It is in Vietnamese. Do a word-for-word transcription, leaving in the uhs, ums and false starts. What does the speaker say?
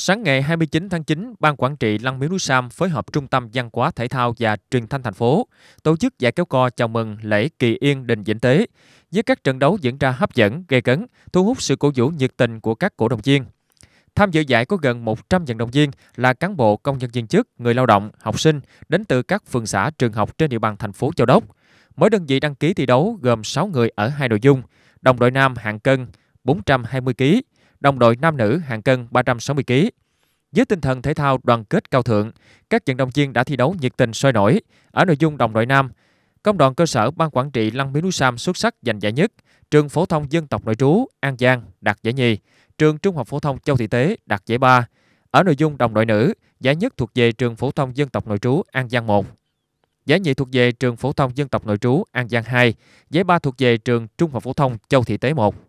Sáng ngày hai mươi chín tháng chín, Ban Quản trị Lăng Miếu núi Sam phối hợp Trung tâm Văn hóa Thể thao và Truyền thanh thành phố tổ chức giải kéo co chào mừng lễ Kỳ Yên Đình Vĩnh Tế, với các trận đấu diễn ra hấp dẫn, gây cấn, thu hút sự cổ vũ nhiệt tình của các cổ động viên. Tham dự giải có gần một trăm vận động viên là cán bộ, công nhân viên chức, người lao động, học sinh đến từ các phường xã, trường học trên địa bàn thành phố Châu Đốc. Mỗi đơn vị đăng ký thi đấu gồm sáu người ở hai nội dung: đồng đội nam hạng cân bốn trăm hai mươi ki lô gam, đồng đội nam nữ hạng cân ba trăm sáu mươi ki lô gam. Với tinh thần thể thao đoàn kết cao thượng, các vận động viên đã thi đấu nhiệt tình sôi nổi. Ở nội dung đồng đội nam, công đoàn cơ sở Ban Quản trị Lăng Miếu núi Sam xuất sắc giành giải nhất, trường phổ thông dân tộc nội trú An Giang đạt giải nhì, trường trung học phổ thông Châu Thị Tế đạt giải ba. Ở nội dung đồng đội nữ, giải nhất thuộc về trường phổ thông dân tộc nội trú An Giang một. Giải nhì thuộc về trường phổ thông dân tộc nội trú An Giang hai, giải ba thuộc về trường trung học phổ thông Châu Thị Tế một.